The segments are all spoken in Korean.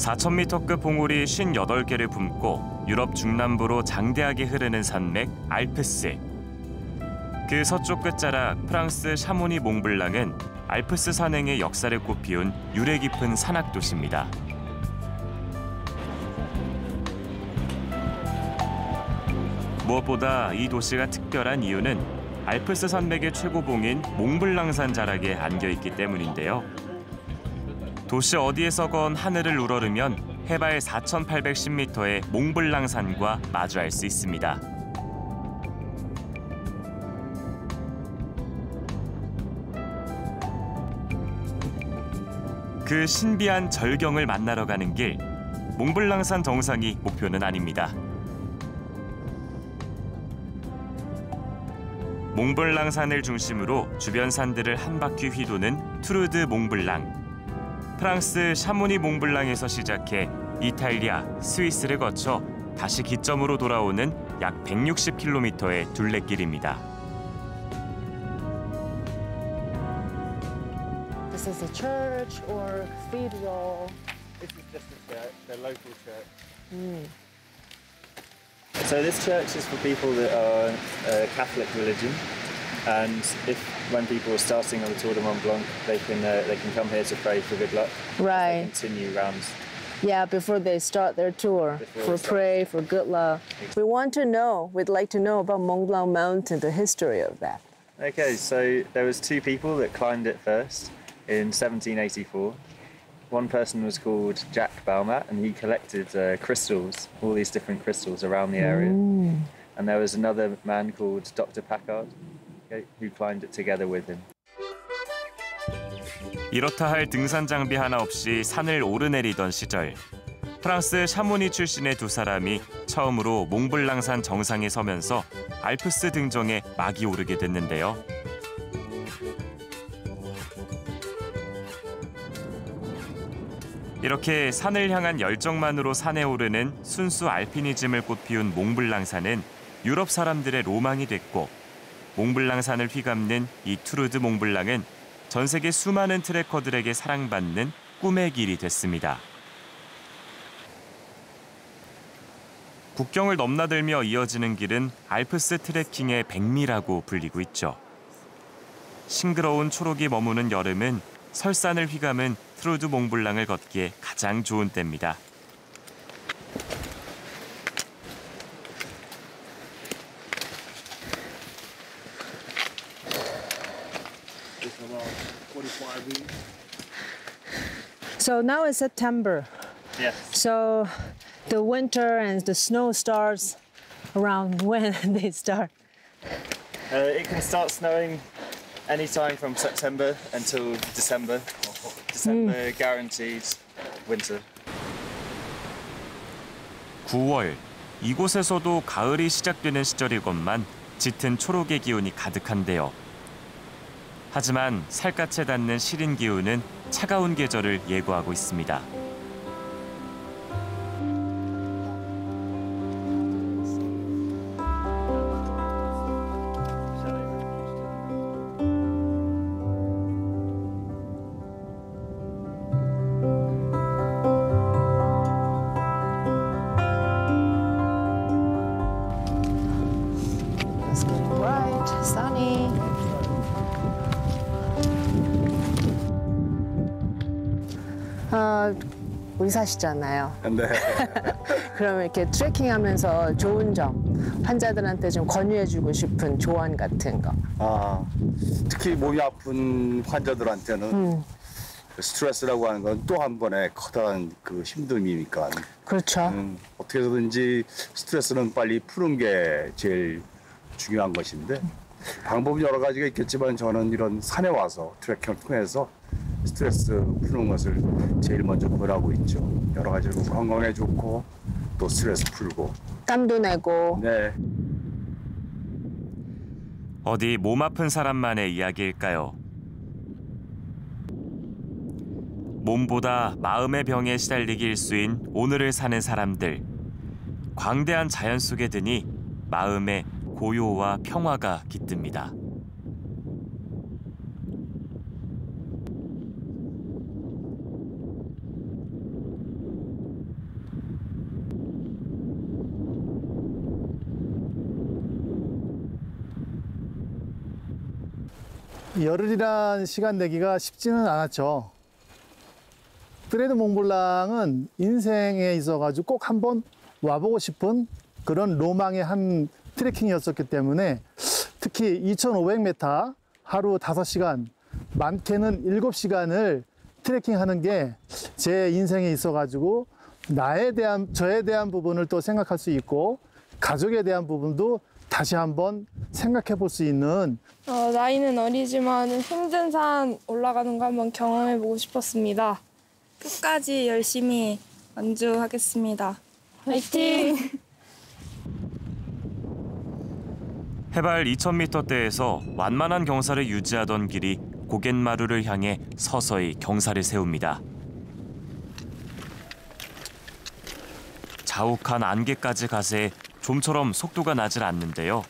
4,000m급 봉우리 58개를 품고 유럽 중남부로 장대하게 흐르는 산맥 알프스. 그 서쪽 끝자락 프랑스 샤모니 몽블랑은 알프스 산행의 역사를 꽃피운 유래 깊은 산악 도시입니다. 무엇보다 이 도시가 특별한 이유는 알프스 산맥의 최고봉인 몽블랑산 자락에 안겨있기 때문인데요. 도시 어디에서건 하늘을 우러르면 해발 4,810m의 몽블랑산과 마주할 수 있습니다. 그 신비한 절경을 만나러 가는 길, 몽블랑산 정상이 목표는 아닙니다. 몽블랑산을 중심으로 주변 산들을 한 바퀴 휘도는 투르 드 몽블랑. 프랑스 샤모니 몽블랑에서 시작해 이탈리아, 스위스를 거쳐 다시 기점으로 돌아오는 약 160km의 둘레길입니다. This is a church or cathedral. This is just a church, the local church. So this church is for people that are Catholic religion, and when people are starting on the Tour de Mont Blanc, they can come here to pray for good luck. Right. Continue rounds. Yeah, before they start their tour, pray for good luck. Exactly. We'd like to know about Mont Blanc Mountain, the history of that. Okay, so there was two people that climbed it first in 1784. One person was called Jack Balmat, and he collected crystals, all these different crystals around the area. And there was another man called Dr. Packard, who climbed it together with him. 이렇다 할 등산 장비 하나 없이 산을 오르내리던 시절, 프랑스 샤모니 출신의 두 사람이 처음으로 몽블랑산 정상에 서면서 알프스 등정에 막이 오르게 됐는데요. 이렇게 산을 향한 열정만으로 산에 오르는 순수 알피니즘을 꽃피운 몽블랑산은 유럽 사람들의 로망이 됐고, 몽블랑산을 휘감는 이 투르 드 몽블랑은 전 세계 수많은 트레커들에게 사랑받는 꿈의 길이 됐습니다. 국경을 넘나들며 이어지는 길은 알프스 트레킹의 백미라고 불리고 있죠. 싱그러운 초록이 머무는 여름은 설산을 휘감은 투르 드 몽블랑을 걷기에 가장 좋은 때입니다. So now it's September. Yes. So the winter and the snow starts around when they start. It can start snowing any time from September until December. December guaranteed winter. 9월, 이곳에서도 가을이 시작되는 시절이건만 짙은 초록의 기운이 가득한데요. 하지만 살갗에 닿는 시린 기운은 차가운 계절을 예고하고 있습니다. 의사시잖아요. 네. 그러면 이렇게 트레킹하면서 좋은 점, 환자들한테 좀 권유해주고 싶은 조언 같은 거. 특히 몸이 아픈 환자들한테는 스트레스라고 하는 건 또 한 번의 커다란 그 힘듦이니까. 그렇죠. 어떻게든지 스트레스는 빨리 푸는 게 제일 중요한 것인데 방법이 여러 가지가 있겠지만 저는 이런 산에 와서 트레킹을 통해서 스트레스 푸는 것을 제일 먼저 보라고 있죠. 여러 가지로 건강에 좋고 또 스트레스 풀고 땀도 내고. 네. 어디 몸 아픈 사람만의 이야기일까요? 몸보다 마음의 병에 시달리기 일쑤인 오늘을 사는 사람들. 광대한 자연 속에 드니 마음에 고요와 평화가 깃듭니다. 열흘이란 시간 내기가 쉽지는 않았죠. 토ur de Mont Blanc은 인생에 있어가지고 꼭 한번 와보고 싶은 그런 로망의 한 트레킹이었었기 때문에 특히 2,500m 하루 5시간, 많게는 7시간을 트레킹하는 게 제 인생에 있어가지고 저에 대한 부분을 또 생각할 수 있고 가족에 대한 부분도 다시 한번 생각해 볼 수 있는 나이는 어리지만 힘든 산 올라가는 거 한번 경험해 보고 싶었습니다. 끝까지 열심히 완주하겠습니다. 화이팅! 해발 2,000m대에서 완만한 경사를 유지하던 길이 고갯마루를 향해 서서히 경사를 세웁니다. 자욱한 안개까지 가세 좀처럼 속도가 나질 않는데요.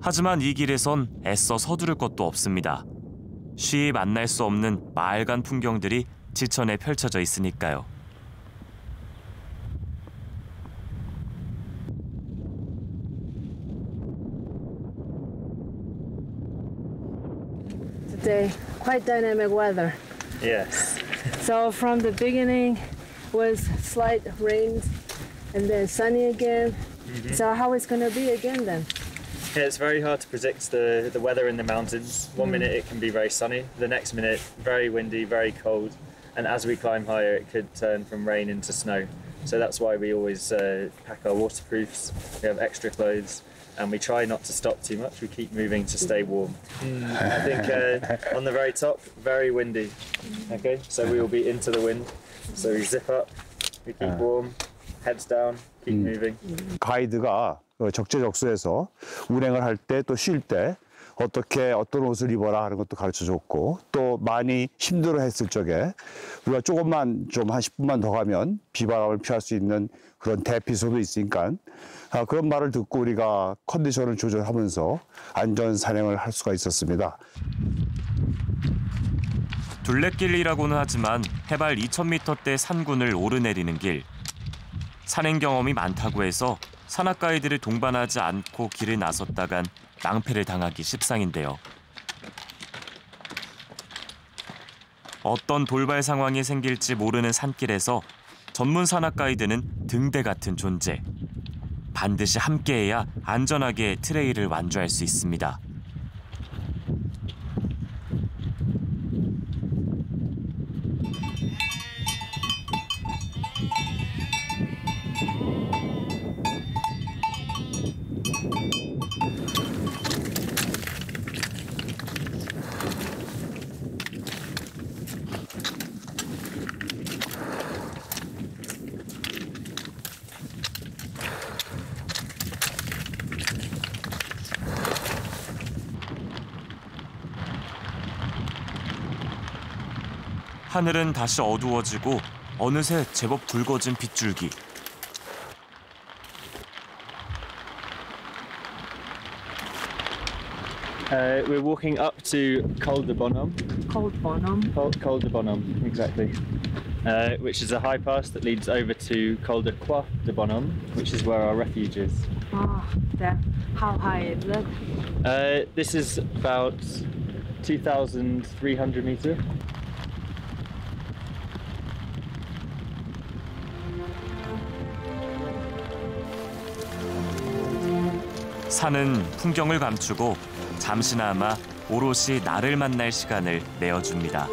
하지만 이 길에선 애써 서두를 것도 없습니다. 쉬이 만날 수 없는 마을간 풍경들이 지천에 펼쳐져 있으니까요. Today, quite dynamic weather. Yes. So from the beginning was slight rain and then sunny again. Mm-hmm. So how it's going to be again then? Yeah, it's very hard to predict the weather in the mountains. One minute it can be very sunny, the next minute very windy, very cold, and as we climb higher it could turn from rain into snow. So that's why we always pack our waterproofs, we have extra clothes, and we try not to stop too much, we keep moving to stay warm. I think on the very top, very windy, okay? So we will be into the wind, so we zip up, we keep warm, heads down, keep moving. 가이드가 적재적소에서 운행을 할 때 또 쉴 때 어떻게 어떤 옷을 입어라 하는 것도 가르쳐줬고 또 많이 힘들어했을 적에 우리가 조금만 좀 한 10분만 더 가면 비바람을 피할 수 있는 그런 대피소도 있으니까 그런 말을 듣고 우리가 컨디션을 조절하면서 안전 산행을 할 수가 있었습니다. 둘레길이라고는 하지만 해발 2,000m대 산군을 오르내리는 길. 산행 경험이 많다고 해서 산악 가이드를 동반하지 않고 길을 나섰다간 낭패를 당하기 십상인데요. 어떤 돌발 상황이 생길지 모르는 산길에서 전문 산악 가이드는 등대 같은 존재. 반드시 함께해야 안전하게 트레일을 완주할 수 있습니다. 하늘은 다시 어두워지고 어느새 제법 굵어진 빗줄기. We're walking up to Col de Bonhomme. Col de Bonhomme. Col de Bonhomme, exactly. Which is a high pass that leads over to Col de Croix de Bonhomme, which is where our refuge is. Ah, there. How high is it? This is about 2,300 meters. 산은 풍경을 감추고 잠시나마 오롯이 나를 만날 시간을 내어줍니다.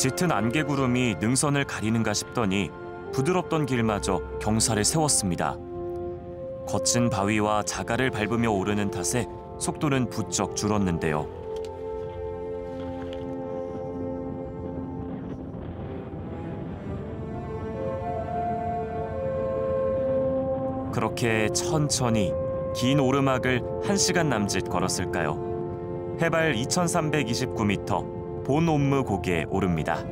짙은 안개구름이 능선을 가리는가 싶더니 부드럽던 길마저 경사를 세웠습니다. 거친 바위와 자갈을 밟으며 오르는 탓에 속도는 부쩍 줄었는데요. 그렇게 천천히 긴 오르막을 1시간 남짓 걸었을까요? 해발 2329m 본 옴므 고개에 오릅니다.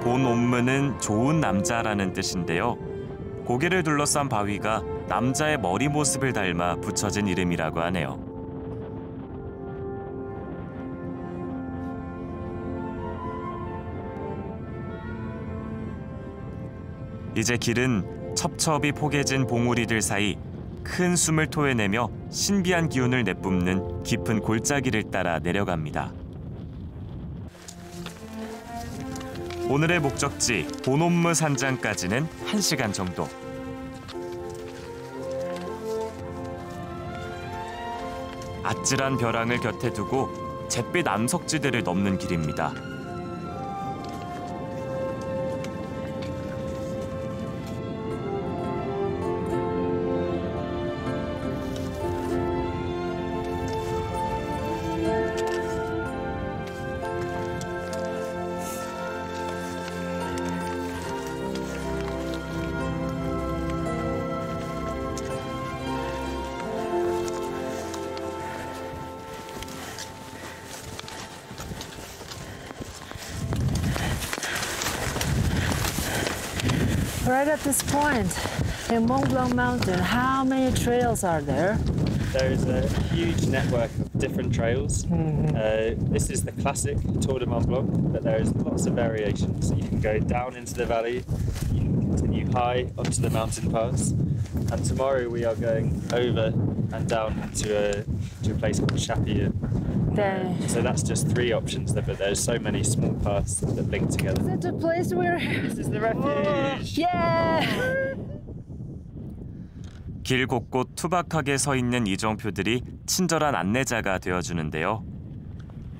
본 옴므는 좋은 남자라는 뜻인데요. 고개를 둘러싼 바위가 남자의 머리 모습을 닮아 붙여진 이름이라고 하네요. 이제 길은 첩첩이 포개진 봉우리들 사이 큰 숨을 토해내며 신비한 기운을 내뿜는 깊은 골짜기를 따라 내려갑니다. 오늘의 목적지 본옴므 산장까지는 1시간 정도. 아찔한 벼랑을 곁에 두고 잿빛 암석지대를 넘는 길입니다. Right at this point, in Mont Blanc Mountain, how many trails are there? There is a huge network of different trails. This is the classic Tour de Mont Blanc, but there is lots of variations. You can go down into the valley, you can continue high onto the mountain pass, and tomorrow we are going over and down to a place called Chapieux. So that's just 3 options there, but there's so many small paths that link together. Is it the place where... This is the refuge! Yeah! 길 곳곳 투박하게 서 있는 이정표들이 친절한 안내자가 되어주는데요.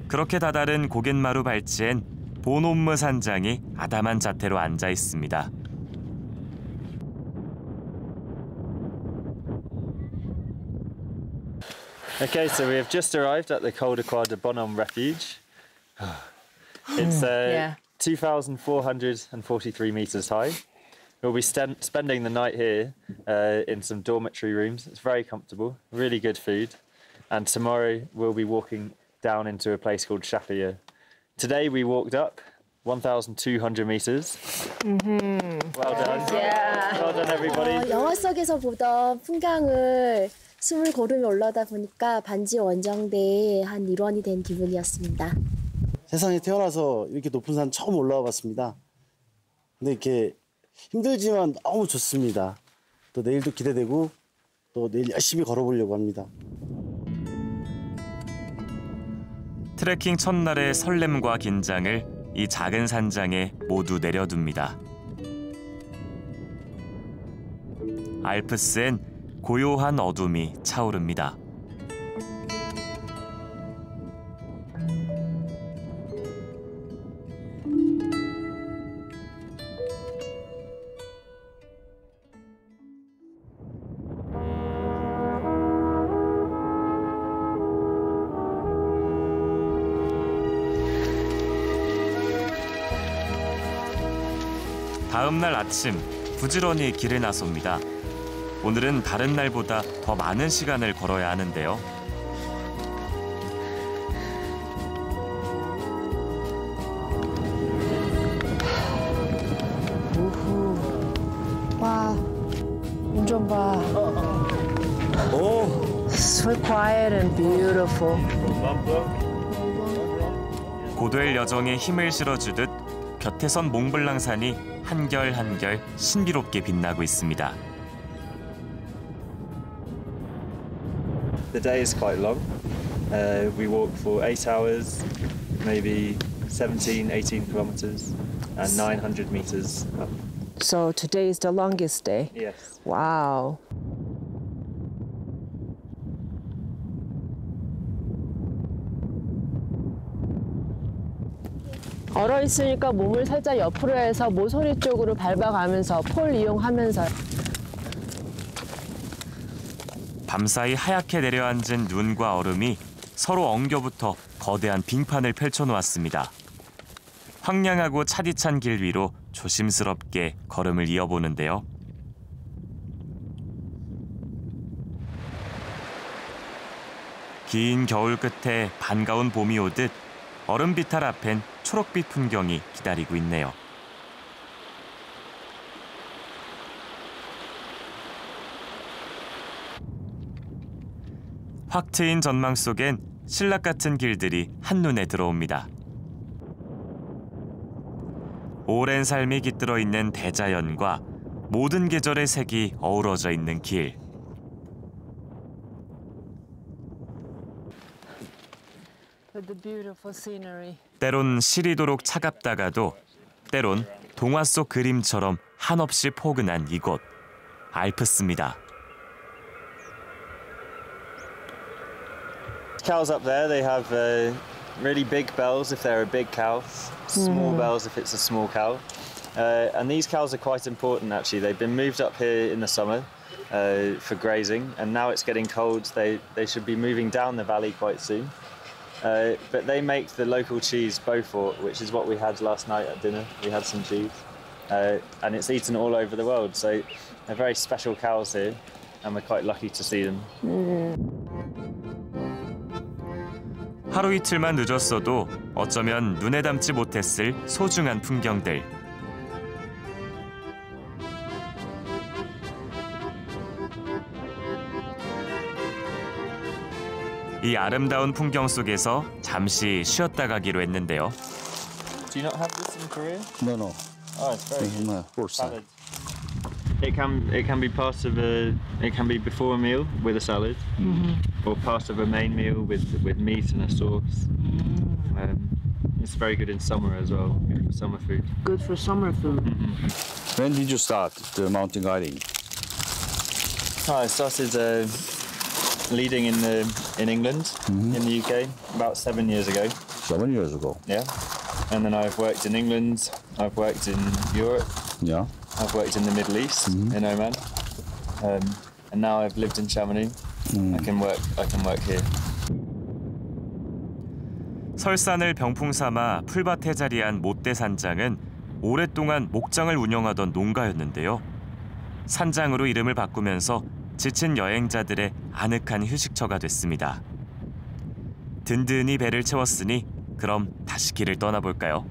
그렇게 다다른 고갯마루 발치엔 본옴므 산장이 아담한 자태로 앉아 있습니다. Okay, so we have just arrived at the Col de Croix de Bonhomme refuge. It's 2,443 metres high. We'll be spending the night here in some dormitory rooms. It's very comfortable, really good food. And tomorrow we'll be walking down into a place called Chapieux. Today we walked up 1,200 metres. Well done. Yeah. Well done, everybody. 영화 속에서 보던 풍경을 20걸음이 올라오다 보니까 반지 원정대의 한 일원이 된 기분이었습니다. 세상에 태어나서 이렇게 높은 산 처음 올라와 봤습니다. 근데 이렇게 힘들지만 너무 좋습니다. 또 내일도 기대되고 또 내일 열심히 걸어보려고 합니다. 트레킹 첫날의 설렘과 긴장을 이 작은 산장에 모두 내려둡니다. 알프스엔 고요한 어둠이 차오릅니다. 다음 날 아침, 부지런히 길을 나섭니다. 오늘은 다른 날보다 더 많은 시간을 걸어야 하는데요. 우후. 와, 운전 봐. 오. So quiet and beautiful. 고될 여정에 힘을 실어주듯 곁에 선 몽블랑산이 한결 신비롭게 빛나고 있습니다. The day is quite long. We walk for 8 hours, maybe 17, 18 kilometers, and 900 meters up. So today is the longest day? Yes. Wow. 얼어 있으니까 몸을 살짝 옆으로 해서 모서리 쪽으로 밟아가면서 폴 이용하면서 밤사이 하얗게 내려앉은 눈과 얼음이 서로 엉겨붙어 거대한 빙판을 펼쳐놓았습니다. 황량하고 차디찬 길 위로 조심스럽게 걸음을 이어보는데요. 긴 겨울 끝에 반가운 봄이 오듯 얼음 비탈 앞엔 초록빛 풍경이 기다리고 있네요. 확 트인 전망 속엔 신락 같은 길들이 한눈에 들어옵니다. 오랜 삶이 깃들어 있는 대자연과 모든 계절의 색이 어우러져 있는 길. 때론 시리도록 차갑다가도 때론 동화 속 그림처럼 한없이 포근한 이곳, 알프스입니다. Cows up there, they have really big bells if they're a big cow, small bells if it's a small cow. And these cows are quite important actually. They've been moved up here in the summer for grazing, and now it's getting cold. They should be moving down the valley quite soon. But they make the local cheese Beaufort, which is what we had last night at dinner. We had some cheese, and it's eaten all over the world. So they're very special cows here, and we're quite lucky to see them. 하루 이틀만 늦었어도 어쩌면 눈에 담지 못했을 소중한 풍경들. 이 아름다운 풍경 속에서 잠시 쉬었다 가기로 했는데요. Do you not have this in Korea? No, no. Oh, it's very good. It can be part of a. It can be before a meal with a salad, or part of a main meal with meat and a sauce. It's very good in summer as well. Good for summer food. Good for summer food. When did you start the mountain guiding? I started leading in England, in the UK, about 7 years ago. 7 years ago. Yeah. And then I've worked in England. I've worked in Europe. Yeah. I've worked in the Middle East, in Oman, and now I've lived in Chamonix. I can work here. 설산을 병풍 삼아 풀밭에 자리한 못대 산장은 오랫동안 목장을 운영하던 농가였는데요. 산장으로 이름을 바꾸면서 지친 여행자들의 아늑한 휴식처가 됐습니다. 든든히 배를 채웠으니 그럼 다시 길을 떠나볼까요?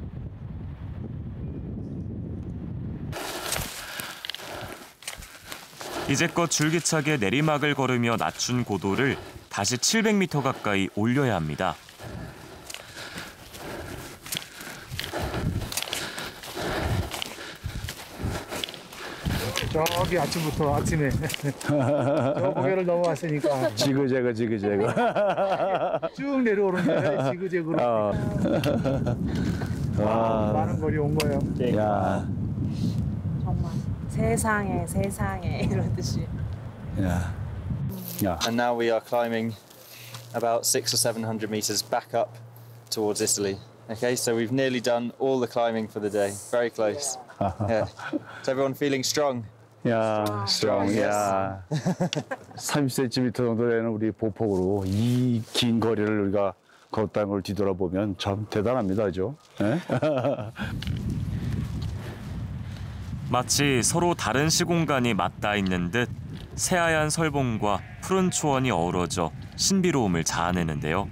이제껏 줄기차게 내리막을 걸으며 낮춘 고도를 다시 700m 가까이 올려야 합니다. 저기 아침에 저 고개를 넘어왔으니까 지그재그 쭉 내려오는 거예요. 지그재그로. 와, 많은 거리 온 거예요. 야. 세상에 세상에 이런 뜻이. Yeah. Yeah. And now we are climbing about 600 or 700 meters back up towards Italy. Okay, so we've nearly done all the climbing for the day. Very close. Yeah. Yeah. Is everyone feeling strong? Yeah, strong. Yeah. 30cm 정도 되는 우리 보폭으로 이 긴 거리를 우리가 걷다는 걸 뒤돌아보면 참 대단합니다죠. 네? 마치 서로 다른 시공간이 맞닿아 있는 듯 새하얀 설봉과 푸른 초원이 어우러져 신비로움을 자아내는데요.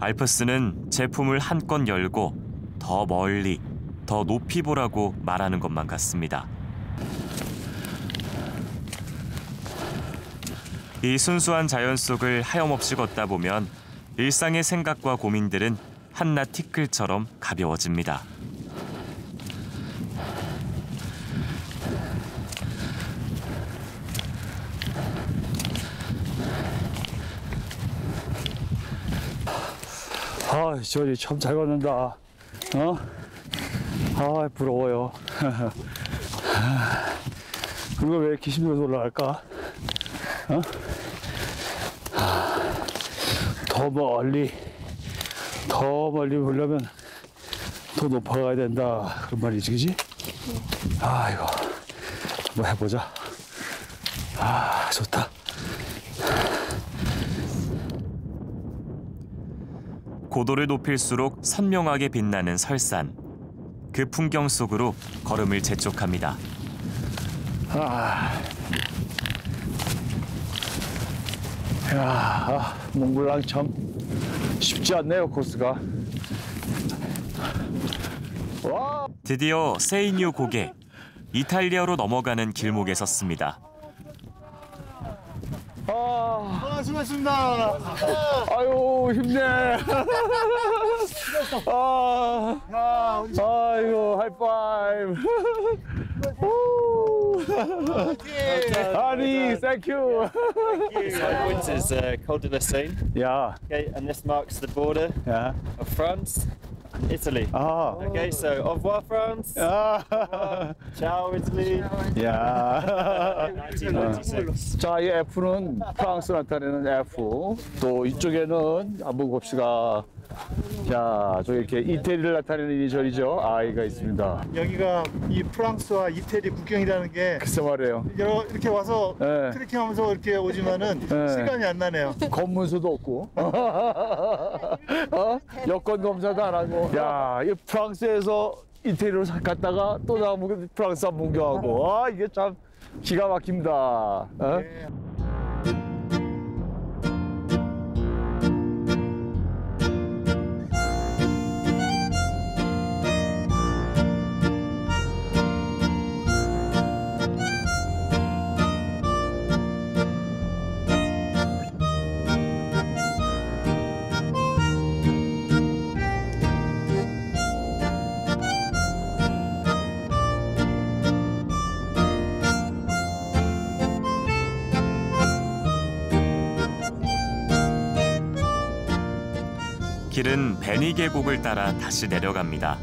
알프스는 제 품을 한껏 열고 더 멀리, 더 높이 보라고 말하는 것만 같습니다. 이 순수한 자연 속을 하염없이 걷다 보면 일상의 생각과 고민들은 한낱 티끌처럼 가벼워집니다. 아, 저리 참 잘 걷는다. 어? 아, 부러워요. 그리고 왜 이렇게 힘들어서 올라갈까? 어? 더 멀리 보려면 더 높아가야 된다. 그런 말이지, 그지? 아, 이거 뭐 해보자. 아, 좋다. 고도를 높일수록 선명하게 빛나는 설산. 그 풍경 속으로 걸음을 재촉합니다. 아, 야, 아, 몽블랑 참 쉽지 않네요, 코스가. 와. 드디어 세이뉴 고개, 이탈리아로 넘어가는 길목에 섰습니다. 아, 수고하셨습니다. 아유, 힘내. 아, 아이고, 하이파이브. Honey, thank you. This point is Col de Seigne. Yeah. Okay, and this marks the border of France, Italy. Ah. Okay, so au revoir France. Ah. Ciao Italy. Yeah. 1996. 자, 이 F는 프랑스 나타내는 F. 또 이쪽에는 한번 봅시다. 자, 저 이렇게 이태리를 나타내는 이니셜이죠. I가 있습니다. 여기가 이 프랑스와 이태리 국경이라는 게 글쎄 말이에요. 이렇게 와서 네. 트레킹하면서 이렇게 오지만은 네. 시간이 안 나네요. 검문서도 없고 어? 여권 검사도 안 하고. 야, 이 프랑스에서 이태리로 갔다가 또 나오면 프랑스 한 문경하고. 아, 이게 참 기가 막힙니다. 어? 네. 길은 베니 계곡을 따라 다시 내려갑니다.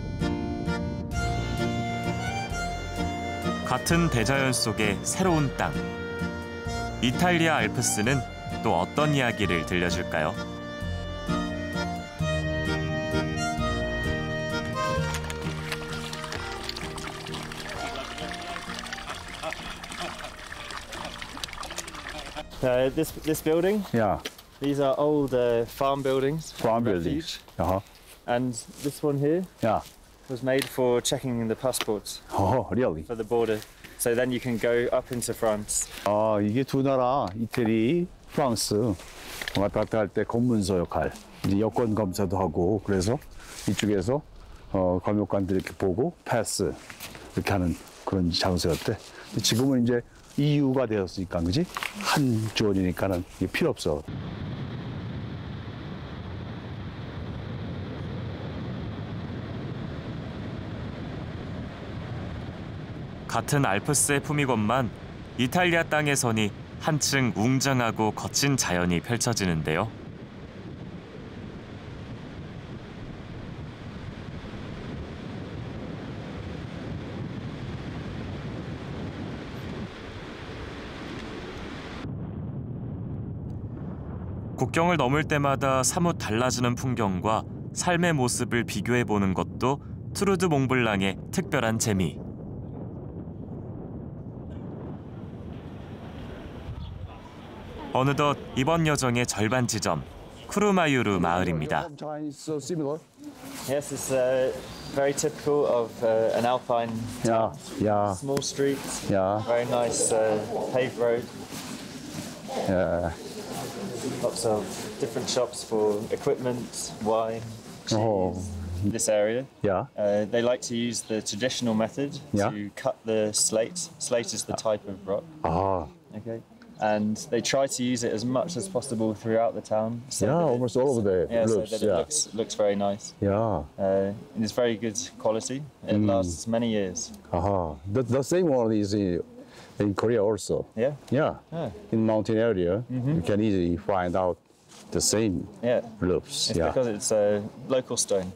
같은 대자연 속의 새로운 땅. 이탈리아 알프스는 또 어떤 이야기를 들려줄까요? This building? Yeah. These are old farm buildings. Farm buildings. Uh-huh. And this one here was made for checking the passports. Oh, really? For the border. So then you can go up into France. 아, 이게 두 나라, 이태리, 프랑스 왔다 갔다 할 때 검문서 역할. 이제 여권 검사도 하고 그래서 이쪽에서 검역관들이 이렇게 보고 패스 이렇게 하는 그런 장소였대. 지금은 이제 EU가 되었으니까 그지? 한 조원이니까는 필요 없어. 같은 알프스의 품이건만 이탈리아 땅에서니 한층 웅장하고 거친 자연이 펼쳐지는데요. 국경을 넘을 때마다 사뭇 달라지는 풍경과 삶의 모습을 비교해보는 것도 투르 드 몽블랑의 특별한 재미. 어느덧 이번 여정의 절반 지점, 쿠르마유르 마을입니다. Yes, it's very typical of an alpine town. Yeah. Small streets. Yeah. Very nice paved road. Yeah. Lots of different shops for equipment, wine, cheese. Oh. This area. Yeah. They like to use the traditional method to cut the slate. Slate is the type of rock. Ah. Okay. And they try to use it as much as possible throughout the town. So yeah, almost all over there. Yeah, so that it looks very nice. Yeah. And it's very good quality. It lasts many years. Aha. The same one is in Korea also. Yeah? Yeah. In mountain area, you can easily find out the same loops. It's because it's a local stone.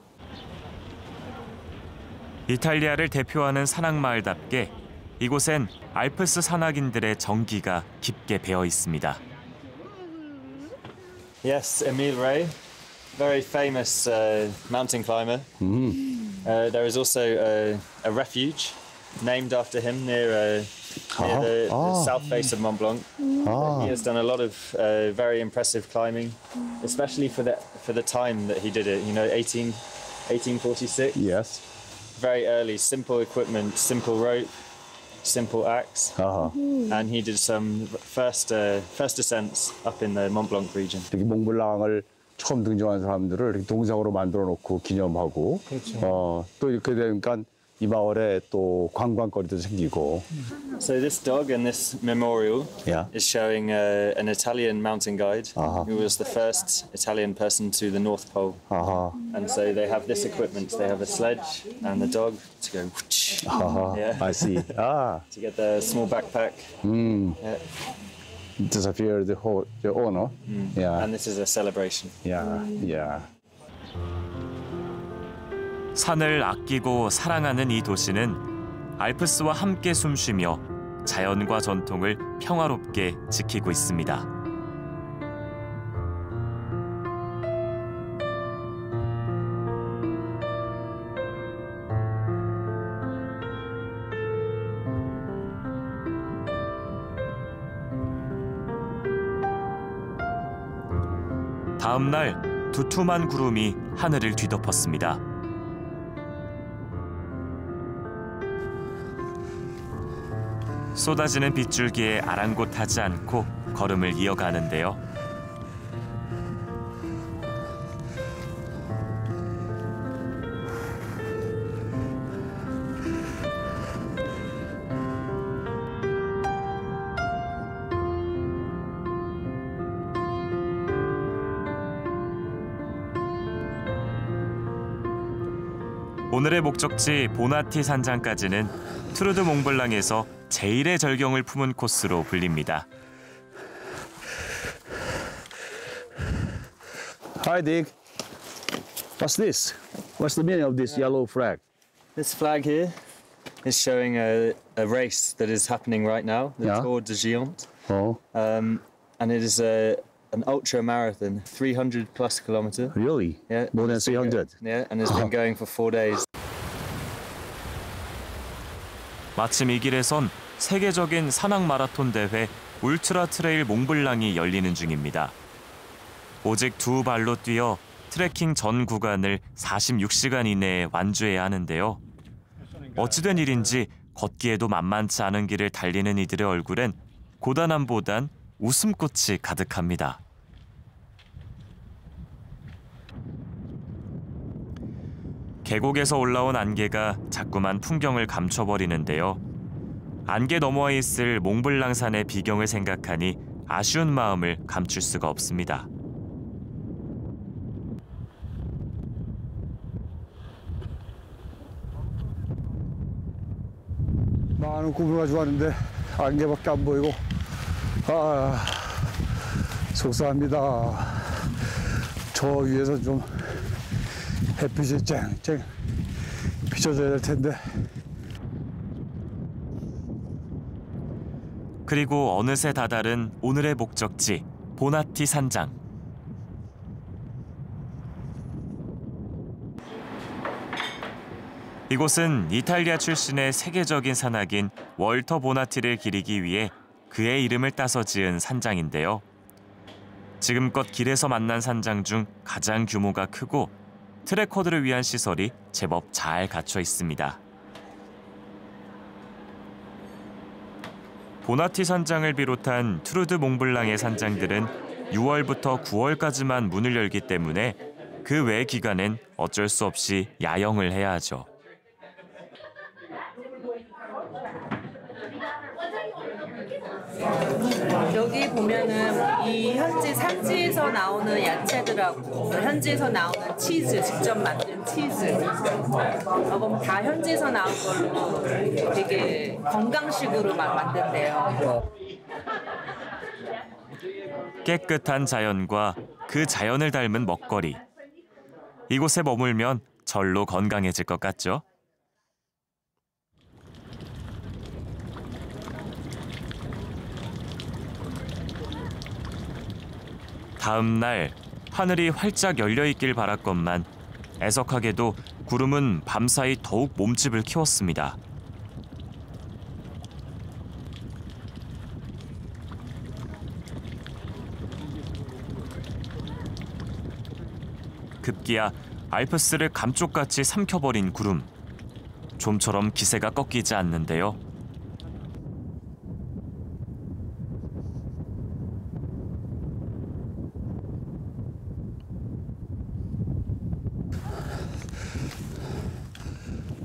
이탈리아를 대표하는 산악마을답게 이곳엔 알프스 산악인들의 정기가 깊게 배어 있습니다. Yes, Emile Rey, very famous mountain climber. There is also a refuge named after him near the south face of Mont Blanc. He has done a lot of very impressive climbing, especially for the time that he did it. You know, 1846. Yes. Very early, simple equipment, simple rope, simple axe, and he did some first ascents up in the Mont Blanc region. 몽블랑을 처음 등정한 사람들을 이렇게 동상으로 만들어 놓고 기념하고, 또 이렇게 되니까 이 마을에 또 관광거리도 생기고. So this dog and this memorial is showing an Italian mountain guide who was the first Italian person to the North Pole. And so they have this equipment. They have a sledge and the dog to go. I see. To get the small backpack. Disappear the whole the honor. And this is a celebration. 산을 아끼고 사랑하는 이 도시는 알프스와 함께 숨쉬며 자연과 전통을 평화롭게 지키고 있습니다. 다음 날 두툼한 구름이 하늘을 뒤덮었습니다. 쏟아지는 빗줄기에 아랑곳하지 않고 걸음을 이어가는데요. 오늘의 목적지 보나티 산장까지는 투르드 몽블랑에서 제일의 절경을 품은 코스로 불립니다. Hi, Dick. What's this? What's the meaning of this yellow flag? This flag here is showing a race that is happening right now, the Tour de Géant. And it is an ultra marathon, 300+ kilometers. Really? Yeah. More than 300. Yeah, and it's been going for 4 days. 마침 이 길에선 세계적인 산악 마라톤 대회 울트라 트레일 몽블랑이 열리는 중입니다. 오직 두 발로 뛰어 트레킹 전 구간을 46시간 이내에 완주해야 하는데요. 어찌된 일인지 걷기에도 만만치 않은 길을 달리는 이들의 얼굴엔 고단함보단 웃음꽃이 가득합니다. 계곡에서 올라온 안개가 자꾸만 풍경을 감춰버리는데요. 안개 너머에 있을 몽블랑산의 비경을 생각하니 아쉬운 마음을 감출 수가 없습니다. 많은 꿈을 가지고 왔는데 안개밖에 안 보이고 속상합니다. 저 위에서 좀 햇빛이 쨍쨍 비춰줘야 될 텐데. 그리고 어느새 다다른 오늘의 목적지 보나티 산장. 이곳은 이탈리아 출신의 세계적인 산악인 월터 보나티를 기리기 위해 그의 이름을 따서 지은 산장인데요. 지금껏 길에서 만난 산장 중 가장 규모가 크고 트레커들을 위한 시설이 제법 잘 갖춰 있습니다. 보나티 산장을 비롯한 투르드 몽블랑의 산장들은 6월부터 9월까지만 문을 열기 때문에 그 외 기간엔 어쩔 수 없이 야영을 해야 하죠. 여기 보면은 이 현지 산지에서 나오는 야채들하고 현지에서 나오는 치즈, 직접 만든 치즈 다 현지에서 나온 걸로 되게 건강식으로 막 만든대요. 깨끗한 자연과 그 자연을 닮은 먹거리. 이곳에 머물면 절로 건강해질 것 같죠? 다음 날 하늘이 활짝 열려있길 바랐건만 애석하게도 구름은 밤사이 더욱 몸집을 키웠습니다. 급기야 알프스를 감쪽같이 삼켜버린 구름. 좀처럼 기세가 꺾이지 않는데요.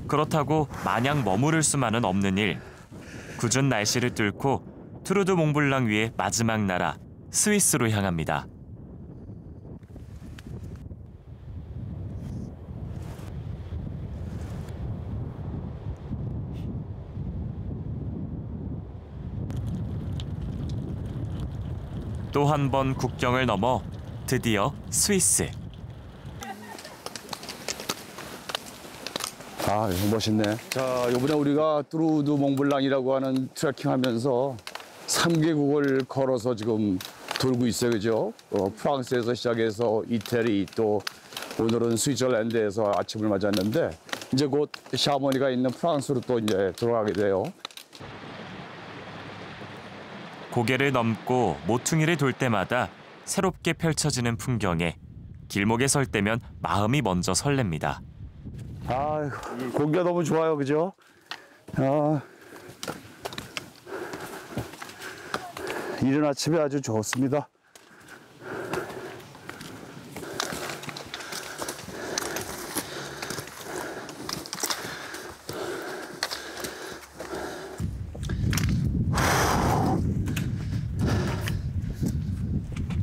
그렇다고 마냥 머무를 수만은 없는 일. 궂은 날씨를 뚫고 투르 드 몽블랑 위의 마지막 나라, 스위스로 향합니다. 또 한 번 국경을 넘어 드디어 스위스. 아, 이거 멋있네. 자, 이번에 우리가 뚜르드 몽블랑이라고 하는 트레킹하면서 3개국을 걸어서 지금 돌고 있어요, 그죠? 프랑스에서 시작해서 이태리, 또 오늘은 스위스랜드에서 아침을 맞았는데 이제 곧 샤머니가 있는 프랑스로 또 이제 들어가게 돼요. 고개를 넘고 모퉁이를 돌 때마다 새롭게 펼쳐지는 풍경에 길목에 설 때면 마음이 먼저 설렙니다. 아, 공기가 너무 좋아요, 그죠? 아, 이른 아침에 아주 좋습니다.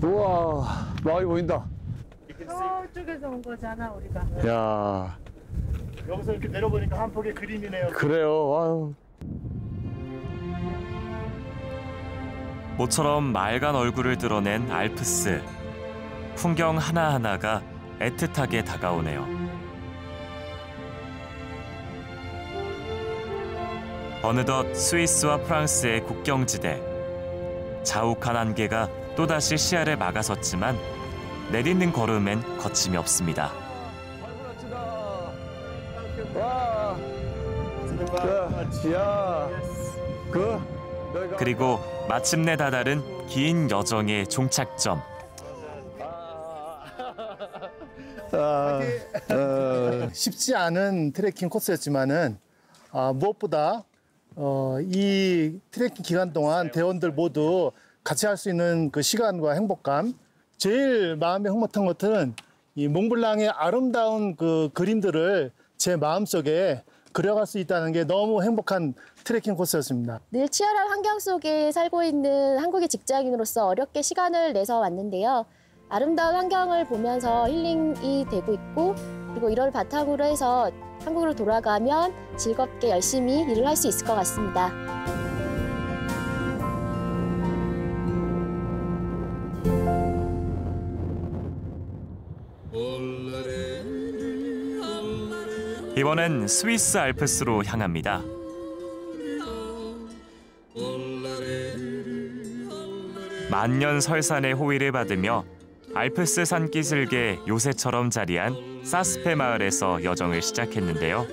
우와, 마을이 보인다. 저쪽에서 온 거잖아, 우리가. 야. 여기서 이렇게 내려보니까 한 폭의 그림이네요. 그래요. 아유. 모처럼 맑은 얼굴을 드러낸 알프스. 풍경 하나하나가 애틋하게 다가오네요. 어느덧 스위스와 프랑스의 국경지대. 자욱한 안개가 또다시 시야를 막아섰지만 내딛는 걸음엔 거침이 없습니다. 그리고 마침내 다다른 긴 여정의 종착점. 쉽지 않은 트레킹 코스였지만은 무엇보다 이 트레킹 기간 동안 대원들 모두 같이 할 수 있는 그 시간과 행복감, 제일 마음에 흐뭇한 것은 이 몽블랑의 아름다운 그 그림들을 제 마음속에 그려갈 수 있다는 게 너무 행복한 트레킹 코스였습니다. 늘 치열한 환경 속에 살고 있는 한국의 직장인으로서 어렵게 시간을 내서 왔는데요. 아름다운 환경을 보면서 힐링이 되고 있고, 그리고 이걸 바탕으로 해서 한국으로 돌아가면 즐겁게 열심히 일을 할 수 있을 것 같습니다. 이번엔 스위스 알프스로 향합니다. 만년 설산의 호의를 받으며 알프스 산기슭에 요새처럼 자리한 사스페 마을에서 여정을 시작했는데요.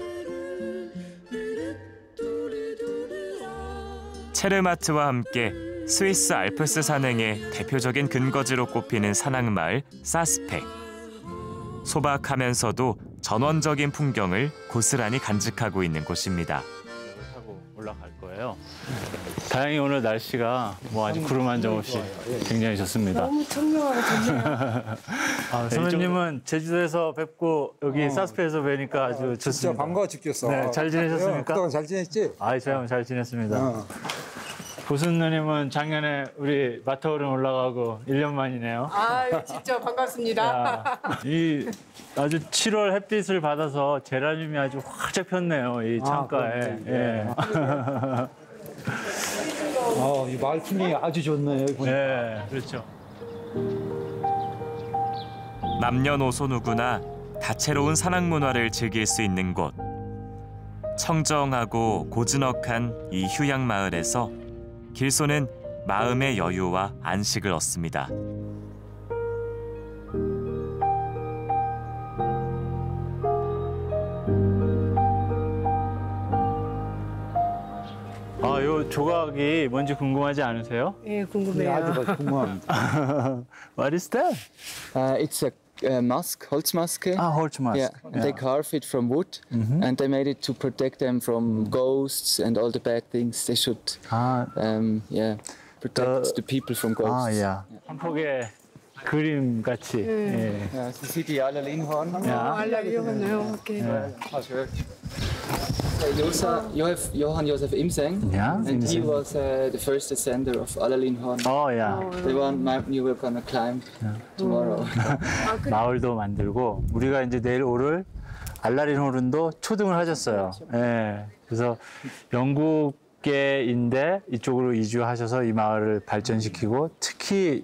체르마트와 함께 스위스 알프스 산행의 대표적인 근거지로 꼽히는 산악마을 사스페. 소박하면서도 전원적인 풍경을 고스란히 간직하고 있는 곳입니다. 타고 올라갈 거예요. 다행히 오늘 날씨가 뭐 아직 구름 한 점 없이 굉장히 좋습니다. 너무 청명하고 좋네요. 아, 선배님은 제주도에서 뵙고 여기 사스페에서 뵈니까 아주 좋습니다. 진짜 반가워 죽겠어. 네, 잘 지내셨습니까? 그동안 잘 지냈지? 아, 저야 잘 지냈습니다. 보순 누님은 작년에 우리 마타오름 올라가고 1년 만이네요. 아, 진짜 반갑습니다. 이 아주 7월 햇빛을 받아서 제라늄이 아주 활짝 폈네요, 이 창가에. 예. 이 마을 풍경이 아주 좋네요, 보니까. 네, 그렇죠. 남녀노소 누구나 다채로운 산악문화를 즐길 수 있는 곳. 청정하고 고즈넉한 이 휴양 마을에서 길소는 마음의 여유와 안식을 얻습니다. 아, 요 조각이 뭔지 궁금하지 않으세요? 예, 궁금해요. 아주 궁금합니다. What is that? It's a musk, Holzmaske. Ah, Holzmaske. Yeah. Yeah. They carve it from wood, mm-hmm. and they made it to protect them from ghosts and all the bad things. They should, yeah, protect the people from ghosts. Ah, yeah. 한 폭의 그림 같이. Yeah. So see the Allalin Horn. Yeah. Allalin Horn. Yeah. Okay. You have Johann Joseph Imseng, yeah, and he was the first ascender of Allalin Horn. Oh, yeah. The one map you were gonna climb tomorrow. 마을도 만들고 우리가 이제 내일 오를 알랄린 호른도 초등을 하셨어요. 예. 그래서 영국계인데 이쪽으로 이주하셔서 이 마을을 발전시키고 특히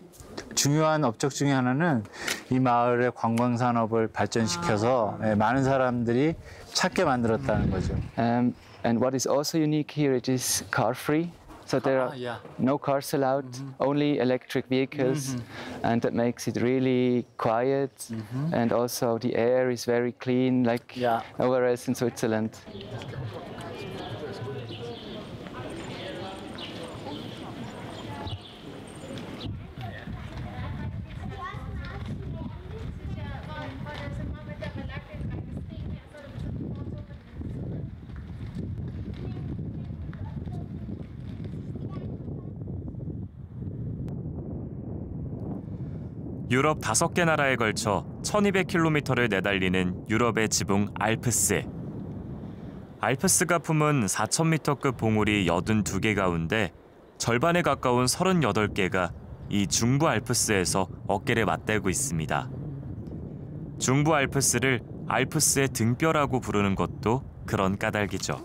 중요한 업적 중에 하나는 이 마을의 관광산업을 발전시켜서 많은 사람들이 찾게 만들었다는 거죠. And what is also unique here, it is car free. So there are no cars allowed, only electric vehicles, and that makes it really quiet. And also the air is very clean, like nowhere else in Switzerland. 유럽 5개 나라에 걸쳐 1200km를 내달리는 유럽의 지붕 알프스. 알프스가 품은 4000m급 봉우리 82개 가운데 절반에 가까운 38개가 이 중부 알프스에서 어깨를 맞대고 있습니다. 중부 알프스를 알프스의 등뼈라고 부르는 것도 그런 까닭이죠.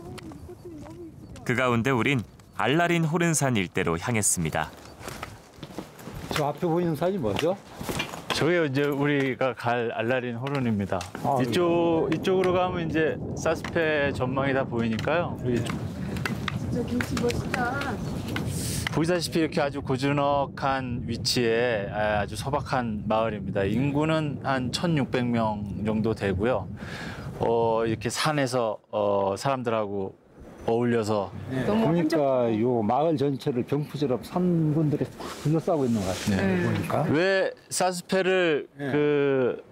그 가운데 우린 알랄린 호른산 일대로 향했습니다. 저 앞에 보이는 산이 뭐죠? 저게 이제 우리가 갈 알랄린 호른입니다. 아, 이쪽으로 가면 이제 사스페 전망이 다 보이니까요. 진짜 김치 멋있다. 보시다시피 이렇게 아주 고즈넉한 위치에 아주 소박한 마을입니다. 인구는 한 1600명 정도 되고요. 이렇게 산에서 사람들하고 어울려서 보니까 요 마을 전체를 병풍처럼 산군들이 둘러싸고 있는 것 같아요. 보니까 왜 사스페를 그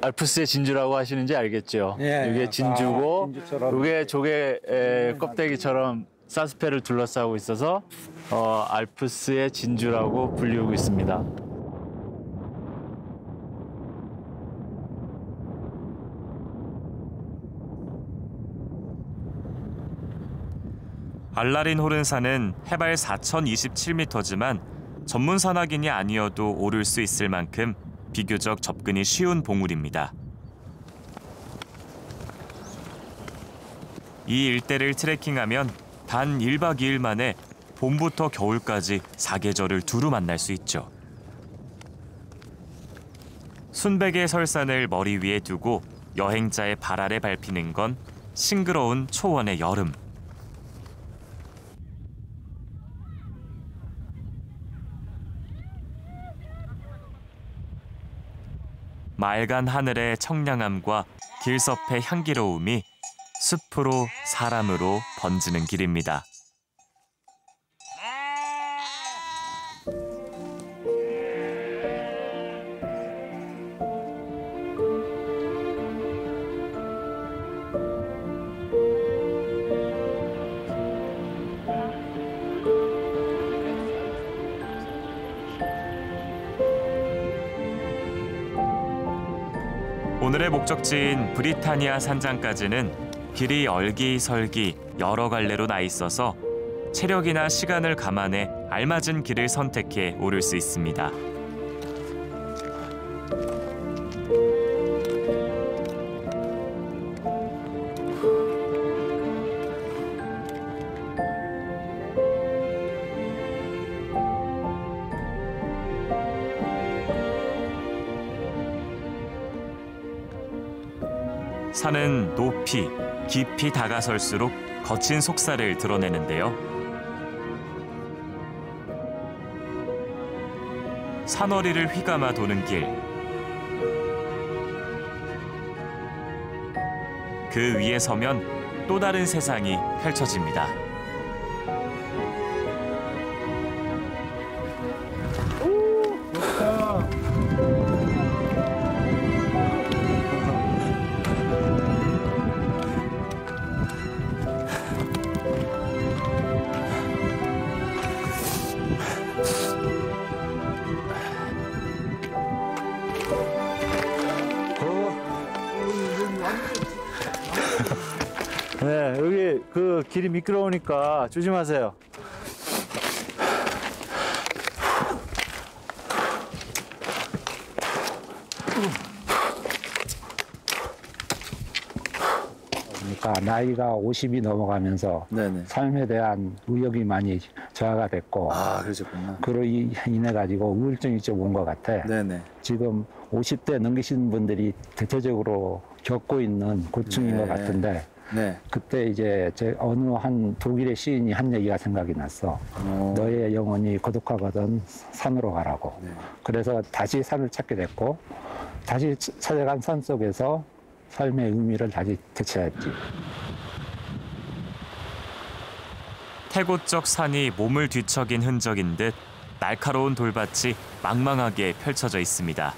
알프스의 진주라고 하시는지 알겠죠. 이게 진주고, 이게 조개 껍데기처럼 사스페를 둘러싸고 있어서 알프스의 진주라고 불리우고 있습니다. 알랄린 호른산은 해발 4027m지만 전문 산악인이 아니어도 오를 수 있을 만큼 비교적 접근이 쉬운 봉우리입니다. 이 일대를 트레킹하면 단 1박 2일 만에 봄부터 겨울까지 사계절을 두루 만날 수 있죠. 순백의 설산을 머리 위에 두고 여행자의 발 아래 밟히는 건 싱그러운 초원의 여름. 맑은 하늘의 청량함과 길섭의 향기로움이 숲으로 사람으로 번지는 길입니다. 오늘의 목적지인 브리타니아 산장까지는 길이 얼기설기 여러 갈래로 나 있어서 체력이나 시간을 감안해 알맞은 길을 선택해 오를 수 있습니다. 산은 높이, 깊이 다가설수록 거친 속살을 드러내는데요. 산허리를 휘감아 도는 길. 그 위에 서면 또 다른 세상이 펼쳐집니다. 오! 네, 여기 그 길이 미끄러우니까 조심하세요. 그러니까 나이가 50이 넘어가면서 네네. 삶에 대한 의욕이 많이 저하가 됐고, 아, 그러셨구나. 그로 인해 가지고 우울증이 좀 온 것 같아. 네네. 지금 50대 넘기신 분들이 대체적으로 겪고 있는 고충인 네. 것 같은데, 네. 그때 이제 제 어느 한 독일의 시인이 한 얘기가 생각이 났어. 오. 너의 영혼이 고독하거든 산으로 가라고. 네. 그래서 다시 산을 찾게 됐고, 다시 찾아간 산 속에서 삶의 의미를 다시 되찾았지. 태고적 산이 몸을 뒤척인 흔적인 듯 날카로운 돌밭이 망망하게 펼쳐져 있습니다.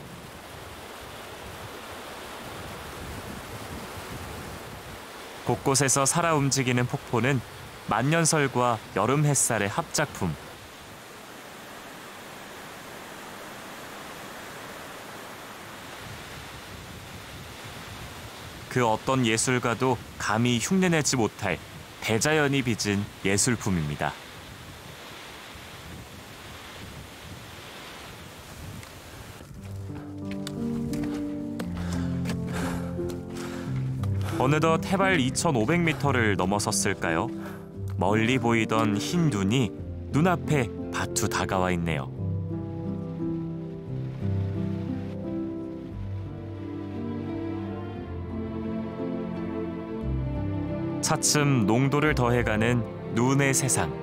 곳곳에서 살아 움직이는 폭포는 만년설과 여름 햇살의 합작품. 그 어떤 예술가도 감히 흉내내지 못할 대자연이 빚은 예술품입니다. 어느덧 해발 2,500m를 넘어섰을까요? 멀리 보이던 흰 눈이 눈앞에 바투 다가와 있네요. 차츰 농도를 더해가는 눈의 세상.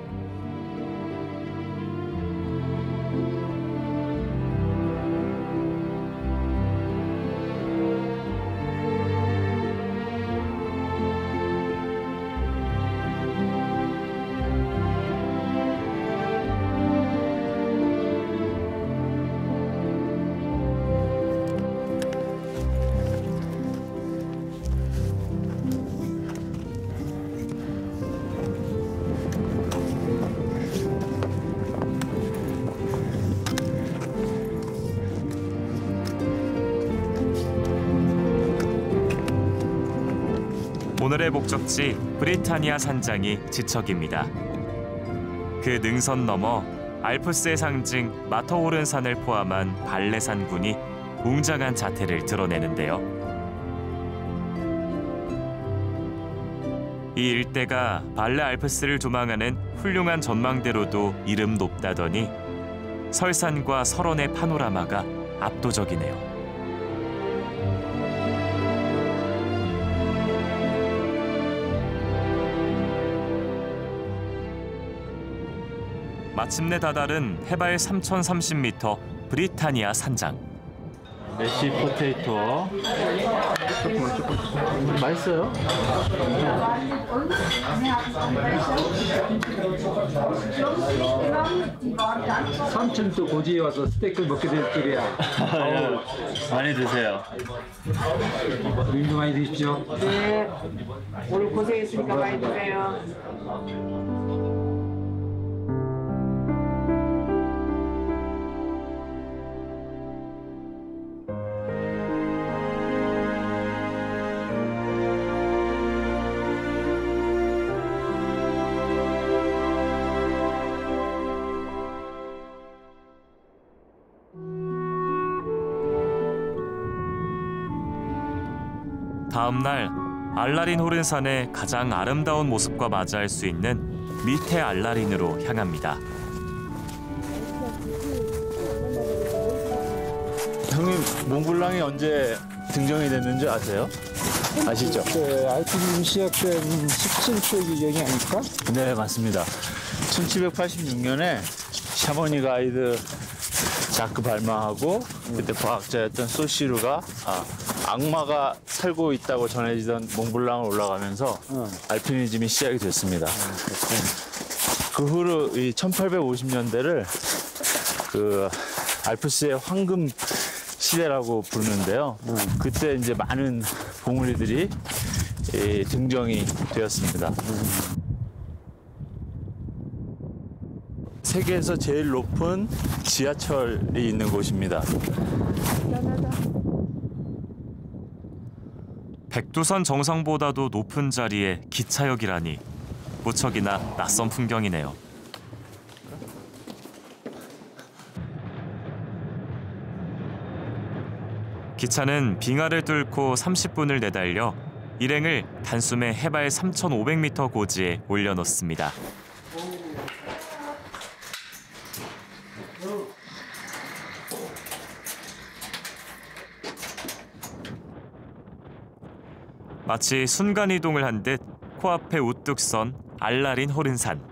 오늘의 목적지 브리타니아 산장이 지척입니다. 그 능선 넘어 알프스의 상징 마터호른 산을 포함한 발레산군이 웅장한 자태를 드러내는데요. 이 일대가 발레 알프스를 조망하는 훌륭한 전망대로도 이름 높다더니 설산과 설원의 파노라마가 압도적이네요. 마침내 다다른 해발 3,030m 브리타니아 산장. 메쉬 포테이토. 맛있어요? 삼촌 또 고지에 와서 스테이크를 먹게 될 줄이야. 많이 드세요. 우리도 많이 드십시오. 네. 오늘 고생했으니까 많이 드세요. 다음 날 알라린 호른 산의 가장 아름다운 모습과 맞이할 수 있는 밑에 알라린으로 향합니다. 형님, 몽블랑이 언제 등정이 됐는지 아세요? 아시죠? 네, 알프스 시작된 17세기 얘기 아닐까? 네, 맞습니다. 1786년에 샤머니 가이드 자크 발마하고 그때 과학자였던 소시루가 악마가 살고 있다고 전해지던 몽블랑을 올라가면서 알피니즘이 시작이 됐습니다. 그 후로 이 1850년대를 그 알프스의 황금 시대라고 부르는데요. 그때 이제 많은 봉우리들이 등정이 되었습니다. 세계에서 제일 높은 지하철이 있는 곳입니다. 백두산 정상보다도 높은 자리에 기차역이라니 무척이나 낯선 풍경이네요. 기차는 빙하를 뚫고 30분을 내달려 일행을 단숨에 해발 3,500m 고지에 올려놓습니다. 마치 순간이동을 한 듯 코앞에 우뚝 선 알랄인 호른산.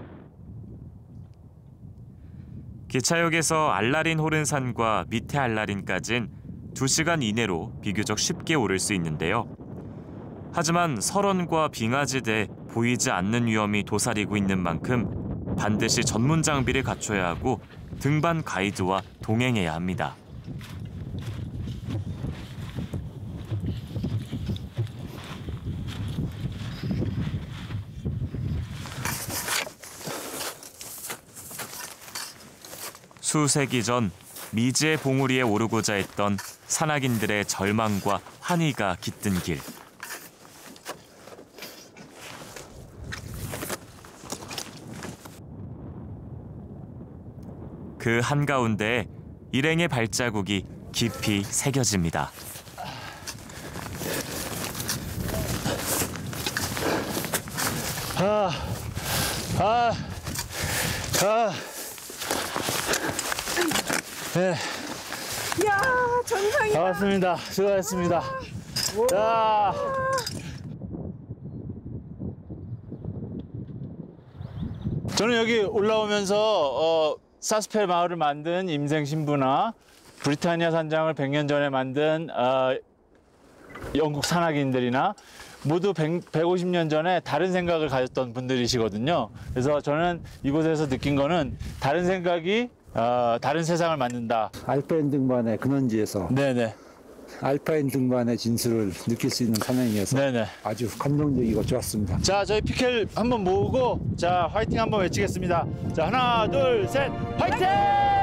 기차역에서 알랄인 호른산과 밑에 알라린까진 2시간 이내로 비교적 쉽게 오를 수 있는데요. 하지만 설원과 빙하지대에 보이지 않는 위험이 도사리고 있는 만큼 반드시 전문 장비를 갖춰야 하고 등반 가이드와 동행해야 합니다. 수세기 전 미지의 봉우리에 오르고자 했던 산악인들의 절망과 환희가 깃든 길. 그 한가운데에 일행의 발자국이 깊이 새겨집니다. 네. 야, 정상이다. 다 왔습니다. 수고하셨습니다. 자. 저는 여기 올라오면서 사스페 마을을 만든 임생 신부나 브리타니아 산장을 100년 전에 만든 영국 산악인들이나 모두 150년 전에 다른 생각을 가졌던 분들이시거든요. 그래서 저는 이곳에서 느낀 거는 다른 생각이 다른 세상을 만든다. 알파인 등반의 근원지에서 네네. 알파인 등반의 진수를 느낄 수 있는 산행이어서 네네. 아주 감동적이고 좋았습니다. 자, 저희 피켈 한번 모으고 자 화이팅 한번 외치겠습니다. 자, 하나, 둘, 셋, 화이팅! 화이팅!